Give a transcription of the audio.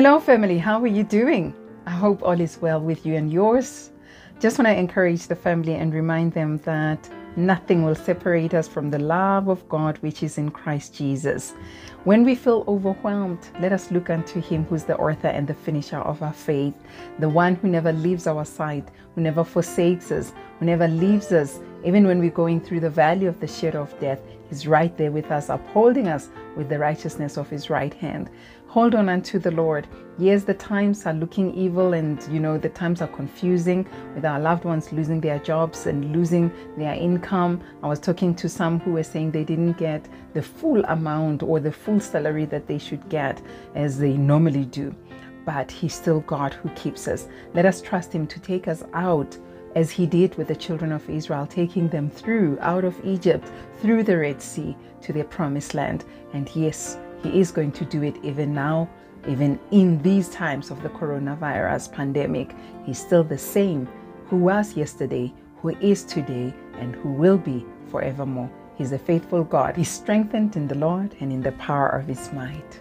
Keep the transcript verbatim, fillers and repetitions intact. Hello family, how are you doing? I hope all is well with you and yours. Just want to encourage the family and remind them that nothing will separate us from the love of God which is in Christ Jesus. When we feel overwhelmed, let us look unto him who's the author and the finisher of our faith, the one who never leaves our side, who never forsakes us, who never leaves us. Even when we're going through the valley of the shadow of death, he's right there with us, upholding us with the righteousness of his right hand. Hold on unto the Lord. Yes, the times are looking evil, and you know the times are confusing, with our loved ones losing their jobs and losing their income. I was talking to some who were saying they didn't get the full amount or the full salary that they should get as they normally do. But he's still God who keeps us. Let us trust him to take us out, as he did with the children of Israel, taking them through, out of Egypt, through the Red Sea, to their promised land. And yes, he is going to do it even now, even in these times of the coronavirus pandemic. He's still the same who was yesterday, who is today, and who will be forevermore. He's a faithful God. He's strengthened in the Lord and in the power of his might.